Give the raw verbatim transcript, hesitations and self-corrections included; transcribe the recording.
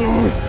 Oh,